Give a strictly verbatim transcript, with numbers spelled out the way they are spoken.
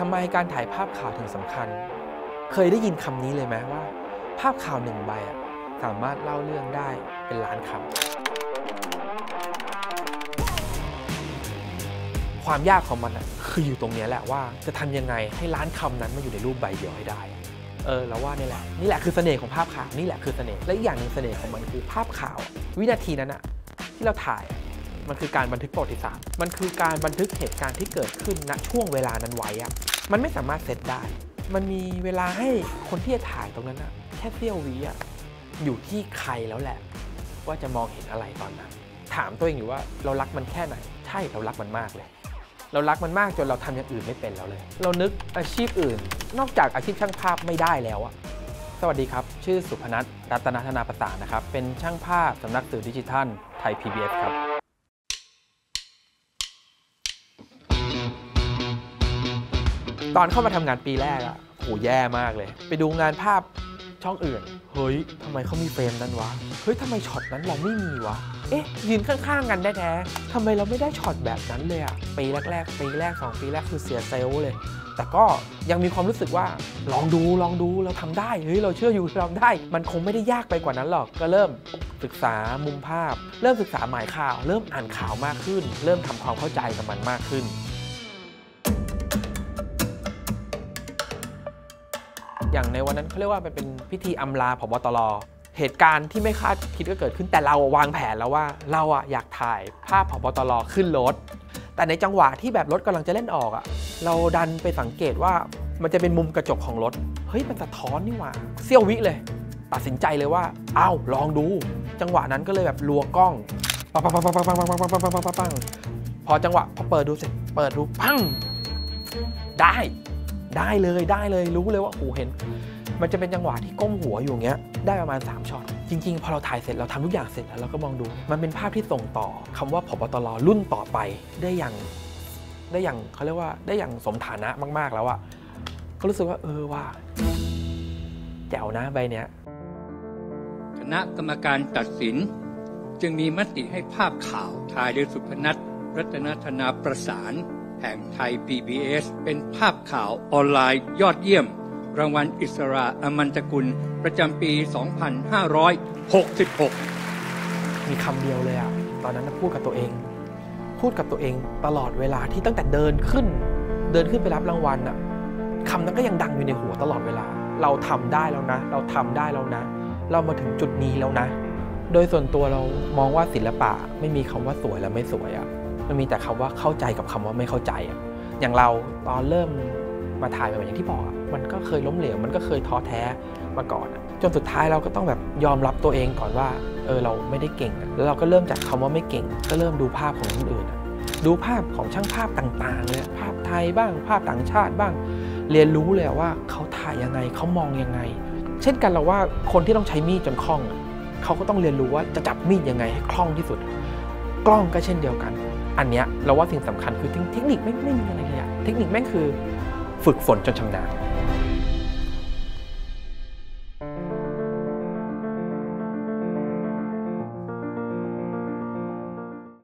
ทำไมการถ่ายภาพข่าวถึงสำคัญเคยได้ยินคำนี้เลยไหมว่าภาพข่าวหนึ่งใบสามารถเล่าเรื่องได้เป็นล้านคำความยากของมันคืออยู่ตรงนี้แหละว่าจะทำยังไงให้ล้านคำนั้นมาอยู่ในรูปใบเดียวให้ได้เออเราว่านี่แหละนี่แหละคือเสน่ห์ของภาพข่าวนี่แหละคือเสน่ห์และอีกอย่างหนึ่งเสน่ห์ของมันคือภาพข่าววินาทีนั้นอะที่เราถ่ายมันคือการบันทึกประวัติศาสตร์มันคือการบันทึกเหตุการณ์ที่เกิดขึ้นณช่วงเวลานั้นไว้อะมันไม่สามารถเซตได้มันมีเวลาให้คนที่จะถ่ายตรงนั้นอะแค่เสี้ยววิอะอยู่ที่ใครแล้วแหละว่าจะมองเห็นอะไรตอนนั้นถามตัวเองอยู่ว่าเรารักมันแค่ไหนใช่เรารักมันมากเลยเรารักมันมากจนเราทำอย่างอื่นไม่เป็นแล้วเลยเรานึกอาชีพอื่นนอกจากอาชีพช่างภาพไม่ได้แล้วอะสวัสดีครับชื่อสุพนัส รัตนธนาประสานนะครับเป็นช่างภาพสำนักสื่อดิจิทัลไทย พี บี เอส ครับตอนเข้ามาทำงานปีแรกอะโหแย่มากเลยไปดูงานภาพช่องอื่นเฮ้ยทำไมเขามีเฟรมนั้นวะเฮ้ยทำไมช็อตนั้นเราไม่มีวะเอ๊ะยืนข้างๆกันแท้ๆทำไมเราไม่ได้ช็อตแบบนั้นเลยอะปีแรกๆปีแรกสองปีแรกคือเสียเซลล์เลยแต่ก็ยังมีความรู้สึกว่าลองดูลองดูเราทำได้เฮ้ยเราเชื่ออยู่เราได้มันคงไม่ได้ยากไปกว่านั้นหรอกก็เริ่มศึกษามุมภาพเริ่มศึกษาหมายข่าวเริ่มอ่านข่าวมากขึ้นเริ่มทำความเข้าใจกับมันมากขึ้นอย่างในวันนั้นเขาเรียกว่าเป็นพิธีอำลาผบ.ตร.เหตุการณ์ที่ไม่คาดคิดก็เกิดขึ้นแต่เราวางแผนแล้วว่าเราอะอยากถ่ายภาพผบ.ตร.ขึ้นรถแต่ในจังหวะที่แบบรถกำลังจะเล่นออกอะเราดันไปสังเกตว่ามันจะเป็นมุมกระจกของรถเฮ้ยมันสะท้อนนี่หว่าเสี้ยววิเลยตัดสินใจเลยว่าอ้าวลองดูจังหวะนั้นก็เลยแบบลัวกล้องปังปังปังปังปังปังปังปังปังปังปังพอจังหวะพอเปิดดูเสร็จเปิดดูปังได้ได้เลยได้เลยรู้เลยว่าโอ้เห็นมันจะเป็นจังหวะที่ก้มหัวอยู่เงี้ยได้ประมาณสามช็อตจริงๆพอเราถ่ายเสร็จเราทำทุกอย่างเสร็จแล้วเราก็มองดูมันเป็นภาพที่ส่งต่อคำว่าผบ.ตร.รุ่นต่อไปได้อย่างได้อย่างเขาเรียกว่าได้อย่างสมฐานะมากๆแล้วอ่ะก็รู้สึกว่าเออว่าแจ๋วนะใบเนี้ยคณะกรรมการตัดสินจึงมีมติให้ภาพข่าวถ่ายโดยสุพนัส รัตนธนาประสานแห่งไทย พี บี เอส เป็นภาพข่าวออนไลน์ยอดเยี่ยมรางวัลอิสราอมันตกุลประจำปี สองพันห้าร้อยหกสิบหก มีคำเดียวเลยอะตอนนั้นพูดกับตัวเองพูดกับตัวเองตลอดเวลาที่ตั้งแต่เดินขึ้นเดินขึ้นไปรับรางวัลอะคำนั้นก็ยังดังอยู่ในหัวตลอดเวลาเราทำได้แล้วนะเราทำได้แล้วนะเรามาถึงจุดนี้แล้วนะโดยส่วนตัวเรามองว่าศิลปะไม่มีคำว่าสวยและไม่สวยอะมันมีแต่คำว่าเข้าใจกับคำว่าไม่เข้าใจอ่ะอย่างเราตอนเริ่มมาถ่ายแบบอย่างที่บอกมันก็เคยล้มเหลวมันก็เคยท้อแท้มาก่อนจนสุดท้ายเราก็ต้องแบบยอมรับตัวเองก่อนว่าเออเราไม่ได้เก่งแล้วเราก็เริ่มจากคำว่าไม่เก่งก็เริ่มดูภาพของคนอื่นดูภาพของช่างภาพต่างๆเลยภาพไทยบ้างภาพต่างชาติบ้างเรียนรู้เลยว่าเขาถ่ายยังไงเขามองยังไงเช่นกันเราว่าคนที่ต้องใช้มีดจนคล่องเขาก็ต้องเรียนรู้ว่าจะจับมีดยังไงให้คล่องที่สุดกล้องก็เช่นเดียวกันอันเนี้ยเราว่าสิ่งสำคัญคือเทคนิคไม่ไม่มีอะไรเลยอะเทคนิคแม่งคือฝึกฝนจนชำนาญ